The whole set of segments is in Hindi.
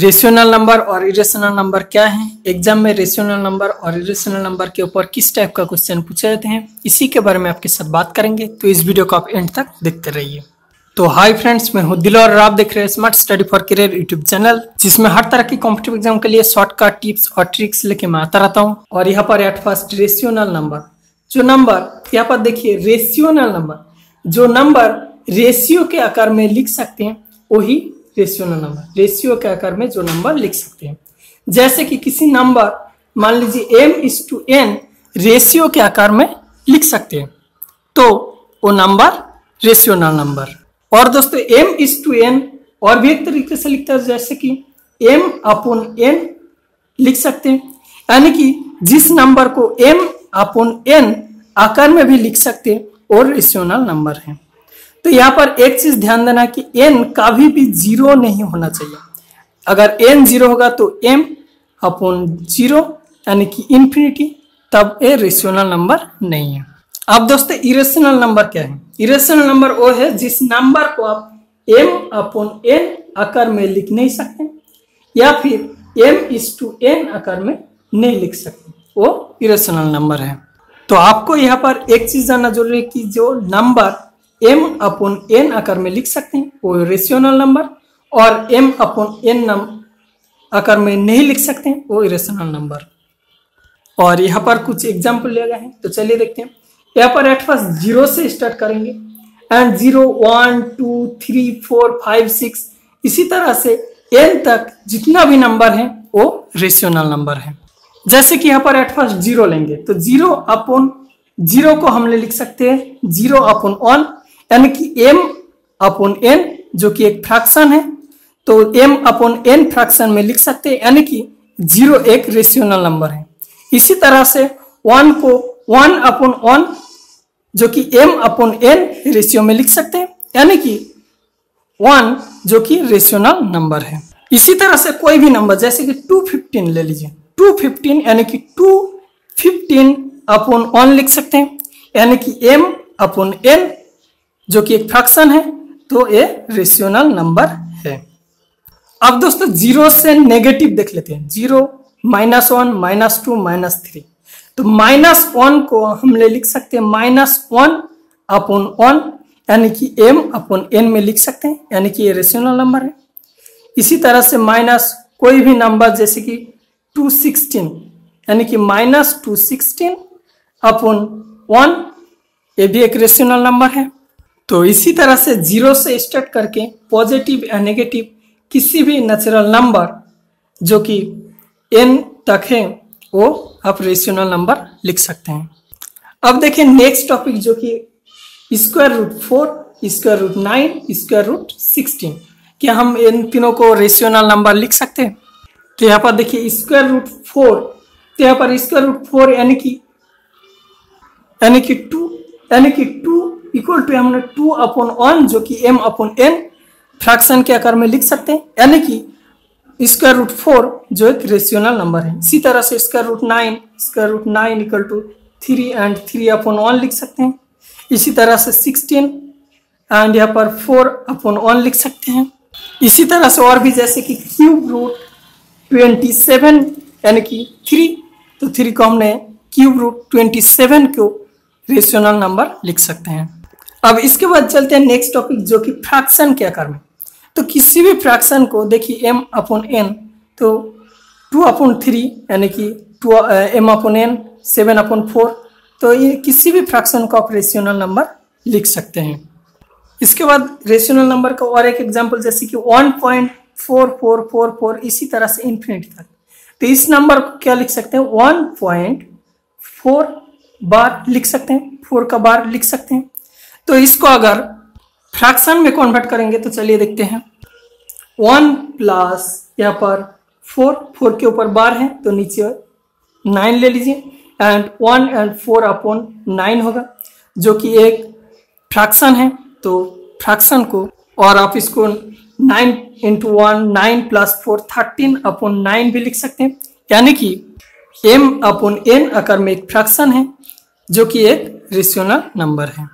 रेशनल नंबर और इरेशनल नंबर क्या है, एग्जाम में रेशनल नंबर और इरेशनल नंबर के ऊपर किस टाइप का क्वेश्चन पूछे जाते हैं, इसी के बारे में आपके साथ बात करेंगे। तो इस वीडियो को आप एंड तक देखते रहिए। तो हाय फ्रेंड्स, मैं हूं दिल और आप देख रहे हैं smart study for career YouTube channel, जिसमें हर तरह की कॉम्पिटिटिव एग्जाम के लिए शॉर्टकट टिप्स और ट्रिक्स लेके मैं आता रहता हूँ। और यहाँ पर एट फर्स्ट रेशनल नंबर, जो नंबर यहाँ पर देखिए रेशनल नंबर, जो नंबर रेशियो के आकार में लिख सकते हैं वही रेशियोनल नंबर, रेशियो के आकार में जो नंबर लिख सकते हैं। जैसे कि किसी नंबर मान लीजिए m:n रेशियो के आकार में लिख सकते हैं तो वो नंबर रेशियोनल नंबर। और दोस्तों m:n और भी एक तरीके से लिखता है, जैसे कि m/n लिख सकते हैं, यानी कि जिस नंबर को m/n आकार में भी लिख सकते हैं और रेशियोनल नंबर है। तो यहाँ पर एक चीज ध्यान देना कि n कभी भी जीरो नहीं होना चाहिए। अगर n जीरो होगा तो m/0 यानी कि इन्फिनिटी, तब ये रेशनल नंबर नहीं है। अब दोस्तों इरेशनल नंबर क्या है? इरेशनल नंबर वो है जिस नंबर को आप m/n आकार में लिख नहीं सकते या फिर m:n आकार में नहीं लिख सकते, वो इरेशनल नंबर है। तो आपको यहाँ पर एक चीज जानना जरूरी है कि जो नंबर m/n आकार में लिख सकते हैं वो रेशनल नंबर और m/n आकार में नहीं लिख सकते हैं वो इरेशनल नंबर। और यहाँ पर कुछ एग्जाम्पल लिया गया है, तो चलिए देखते हैं। यहाँ पर एट फर्स्ट 0 से स्टार्ट करेंगे एंड 0, 1, 2, 3, 4, 5, 6 इसी तरह से n तक जितना भी नंबर है वो रेशनल नंबर है। जैसे कि यहाँ पर एट फर्स्ट 0 लेंगे तो 0/0 को हमने लिख सकते हैं 0/1 यानी कि m/n जो कि एक फ्रैक्शन है, तो m/n फ्रैक्शन में लिख सकते हैं यानी कि 0 एक रेशनल नंबर है। इसी तरह से 1 को 1/1 जो कि m/n रेशियो में लिख सकते हैं यानी कि 1 जो कि रेशनल नंबर है। इसी तरह से कोई भी नंबर जैसे कि 215 ले लीजिए, 215 यानी कि 215/1 लिख सकते हैं यानी कि m/n जो कि एक फ्रैक्शन है, तो ये रेशनल नंबर है। अब दोस्तों 0 से नेगेटिव देख लेते हैं, 0, -1, -2, -3 तो -1 को हमने लिख सकते हैं -1/1 यानी कि m/n में लिख सकते हैं यानी कि ये रेशनल नंबर है। इसी तरह से माइनस कोई भी नंबर जैसे कि 216 यानी कि -216/1 ये भी एक रेशनल नंबर है। तो इसी तरह से 0 से स्टार्ट करके पॉजिटिव या नेगेटिव किसी भी नेचुरल नंबर जो कि n तक है वो आप रेशनल नंबर लिख सकते हैं। अब देखिए नेक्स्ट टॉपिक जो कि √4, √9, √16 क्या हम इन तीनों को रेशनल नंबर लिख सकते हैं? तो यहाँ पर देखिए √4, तो यहाँ पर √4 यानी कि 2 इक्वल टू हमने 2/1 जो कि m/n फ्रैक्शन के आकार में लिख सकते हैं यानी कि √4 जो एक रेशनल नंबर है। इसी तरह से √9 इक्वल टू 3 and 3/1 लिख सकते हैं। इसी तरह से 16 एंड यहाँ पर 4/1 लिख सकते हैं। इसी तरह से और भी जैसे कि ³ √27 यानी कि 3, तो 3 को हमने ³ √27 को रेशनल नंबर लिख सकते हैं। अब इसके बाद चलते हैं नेक्स्ट टॉपिक जो कि फ्रैक्शन के आकार में। तो किसी भी फ्रैक्शन को देखिए m/n, तो 2/3 यानी कि m/n, 7/4, तो ये किसी भी फ्रैक्शन को आप रेशनल नंबर लिख सकते हैं। इसके बाद रेशनल नंबर का और एक एग्जाम्पल जैसे कि 1.4444 इसी तरह से इन्फिनिटी तक, तो इस नंबर को क्या लिख सकते हैं 1.4 बार लिख सकते हैं, 4 का बार लिख सकते हैं। तो इसको अगर फ्रैक्शन में कन्वर्ट करेंगे तो चलिए देखते हैं 1+ यहाँ पर 4 के ऊपर बार है तो नीचे 9 ले लीजिए एंड 1 and 4/9 होगा जो कि एक फ्रैक्शन है। तो फ्रैक्शन को और आप इसको 9 × 1 9 + 4 13/9 भी लिख सकते हैं यानी कि m/n आकार में एक फ्रैक्शन है जो कि एक रेशनल नंबर है।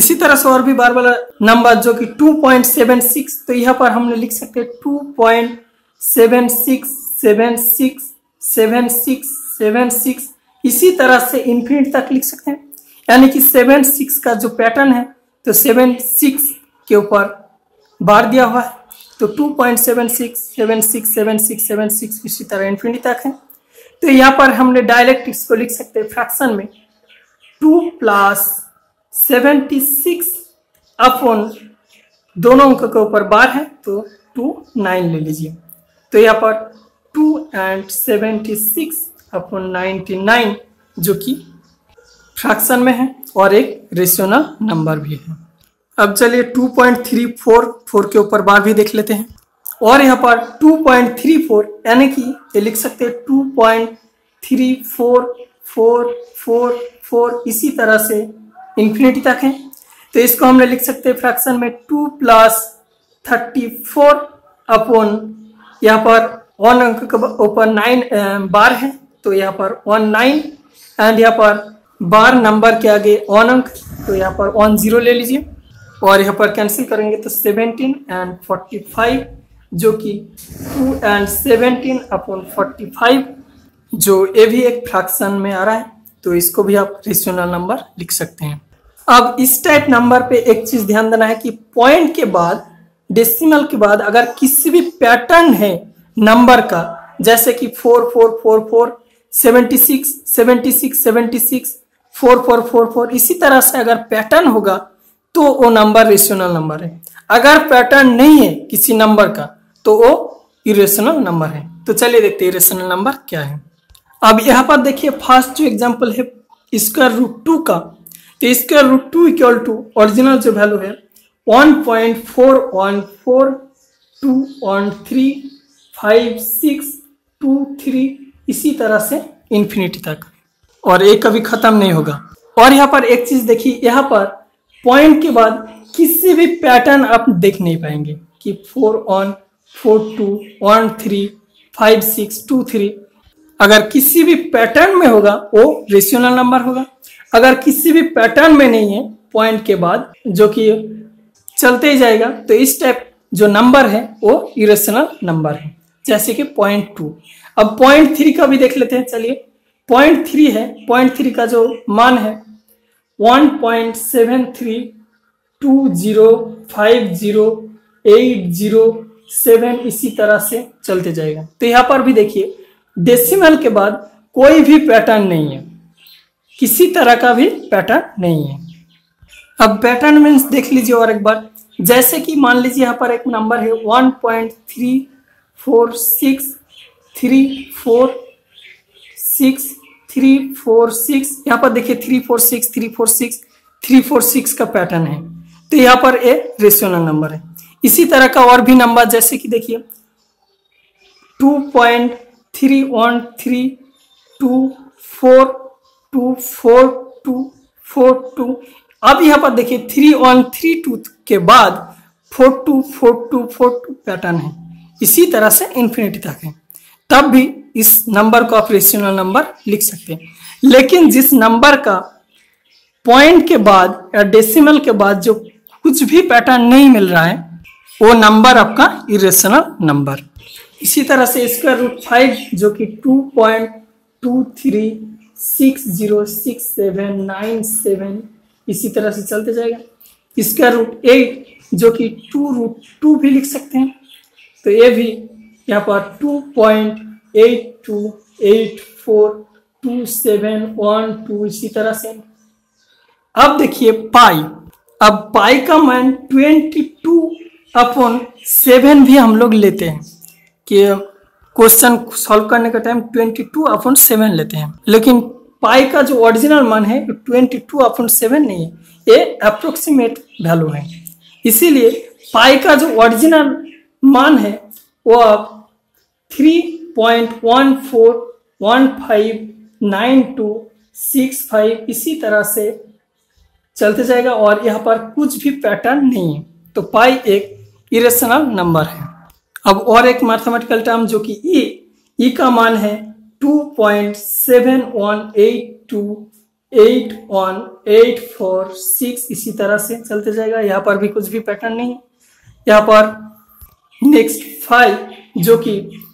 इसी तरह से और भी बार बार नंबर जो कि 2.76, तो यहाँ पर हमने लिख सकते हैं 2.76 7 6 7 6 7 6 7 6 इसी तरह से इन्फिनिट तक लिख सकते हैं। यानी कि 7 6 का जो पैटर्न है तो 7 6 के ऊपर बार दिया हुआ है तो 2.76 7 6 7 6 7 6 7 6 इसी तरह इन्फिनिटी तक है। तो यहाँ पर हमने डायरेक्ट इसको लिख सकते हैं फ्रैक्शन में 2 + 76 अपॉन दोनों अंकों के ऊपर बार है तो 2 9 ले लीजिए। तो यहाँ पर 2 × 76 अपॉन 99 जो कि फ्रैक्शन में है और एक रेशनल नंबर भी है। अब चलिए 2.344 के ऊपर बार भी देख लेते हैं और यहाँ पर 2.34 यानी कि ये लिख सकते हैं 2.3444 इसी तरह से इन्फिनिटी तक है। तो इसको हमने लिख सकते हैं फ्रैक्शन में 2 + 34 अपॉन यहाँ पर 1 अंक के ऊपर 9 बार है तो यहाँ पर 19 एंड यहाँ पर बार नंबर के आगे 1 अंक तो यहाँ पर 10 ले लीजिए और यहाँ पर कैंसिल करेंगे तो 17 × 45 जो कि 2 × 17 अपॉन 45 जो ये भी एक फ्रैक्शन में आ रहा है तो इसको भी आप रेशनल नंबर लिख सकते हैं। अब इस टाइप नंबर पे एक चीज़ ध्यान देना है कि पॉइंट के बाद डेसिमल के बाद अगर किसी भी पैटर्न है नंबर का जैसे कि 4444 76 76 76 4444 इसी तरह से अगर पैटर्न होगा तो वो नंबर रेशनल नंबर है। अगर पैटर्न नहीं है किसी नंबर का तो वो इरेशनल नंबर है। तो चलिए देखते हैं इरेशनल नंबर क्या है। अब यहाँ पर देखिए फर्स्ट जो एग्जांपल है स्क्वायर रूट 2 का तो square root 2 equal to original जो वैल्यू है 1.4142135623 इसी तरह से इन्फिनिटी तक और एक कभी ख़त्म नहीं होगा। और यहाँ पर एक चीज़ देखिए यहाँ पर पॉइंट के बाद किसी भी पैटर्न आप देख नहीं पाएंगे कि 4 × 4 2 1 3 5 6 2 3 अगर किसी भी पैटर्न में होगा वो रेशनल नंबर होगा। अगर किसी भी पैटर्न में नहीं है पॉइंट के बाद जो कि चलते ही जाएगा तो इस टाइप जो नंबर है वो इरेशनल नंबर है जैसे कि 0.2। अब 0.3 का भी देख लेते हैं। चलिए 0.3 है 0.3 का जो मान है 1.73205080 7 इसी तरह से चलते जाएगा। तो यहाँ पर भी देखिए डेसिमल के बाद कोई भी पैटर्न नहीं है किसी तरह का भी पैटर्न नहीं है। अब पैटर्न मीन्स देख लीजिए और एक बार जैसे कि मान लीजिए यहाँ पर एक नंबर है 1.346346 346 यहाँ पर देखिए 346 346 346 का पैटर्न है तो यहाँ पर ये रेशनल नंबर है। इसी तरह का और भी नंबर जैसे कि देखिए 2.313 2 4 2 4 2 4 2। अब यहाँ पर देखिए 3 1 3 2 के बाद 4 2 4 2 4 2 पैटर्न है इसी तरह से इन्फिनिटी तक है। तब भी इस नंबर को आप रेशनल नंबर लिख सकते हैं। लेकिन जिस नंबर का पॉइंट के बाद या डेसिमल के बाद जो कुछ भी पैटर्न नहीं मिल रहा है वो नंबर आपका इरेशनल नंबर। इसी तरह से स्क्वायर रूट 5 जो कि 2.23606797 इसी तरह से चलते जाएगा। स्क्वायर रूट 8 जो कि 2√2 भी लिख सकते हैं तो ये भी यहाँ पर 2.82842712 इसी तरह से। अब देखिए पाई। अब पाई का मान 22/7 भी हम लोग लेते हैं कि क्वेश्चन सॉल्व करने का टाइम 22/7 लेते हैं लेकिन पाई का जो ओरिजिनल मान है 22/7 नहीं है ये अप्रोक्सीमेट वैल्यू है। इसीलिए पाई का जो ओरिजिनल मान है वो आप 3.14159265 इसी तरह से चलते जाएगा और यहाँ पर कुछ भी पैटर्न नहीं है तो पाई एक इरेशनल नंबर है। अब और एक मैथमेटिकल टर्म जो कि ई का मान है 2.718281846 इसी तरह से चलते जाएगा। यहाँ पर भी कुछ भी पैटर्न नहीं है। यहाँ पर नेक्स्ट 5 जो कि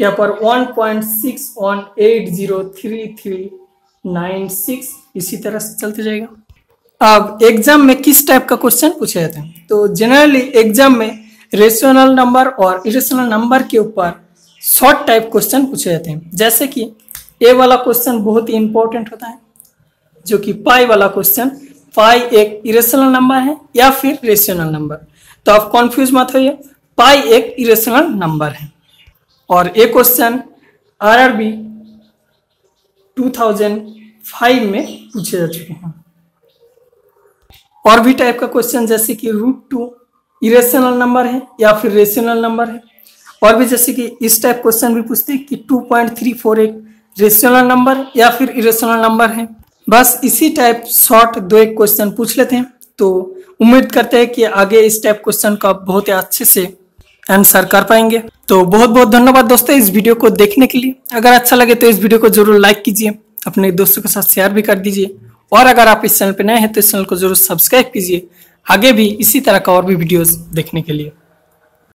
यहाँ पर 1.61803396 इसी तरह से चलते जाएगा। अब एग्जाम में किस टाइप का क्वेश्चन पूछा जाता है, तो जनरली एग्जाम में रेशनल नंबर और इरेशनल नंबर के ऊपर शॉर्ट टाइप क्वेश्चन पूछे जाते हैं। जैसे कि ए वाला क्वेश्चन बहुत ही इंपॉर्टेंट होता है, जो कि पाई वाला क्वेश्चन। पाई एक इरेशनल नंबर है या फिर रेशनल नंबर, तो आप कंफ्यूज मत होइए, पाई एक इरेशनल नंबर है। और ये क्वेश्चन आरआरबी 2005 में पूछे जा चुके हैं। और भी टाइप का क्वेश्चन जैसे कि √2 इरेशनल नंबर है या फिर रेशनल नंबर है। और भी जैसे कि इस टाइप क्वेश्चन भी पूछते हैं कि 2.348 रेशनल नंबर या फिर इरेशनल नंबर है। बस इसी टाइप शॉर्ट दो एक क्वेश्चन पूछ लेते हैं, तो उम्मीद करते हैं कि आगे इस टाइप क्वेश्चन का बहुत ही अच्छे से आंसर कर पाएंगे। तो बहुत बहुत धन्यवाद दोस्तों इस वीडियो को देखने के लिए। अगर अच्छा लगे तो इस वीडियो को जरूर लाइक कीजिए, अपने दोस्तों के साथ शेयर भी कर दीजिए, और अगर आप इस चैनल पर नए हैं तो इस चैनल को जरूर सब्सक्राइब कीजिए आगे भी इसी तरह का और भी वीडियोस देखने के लिए।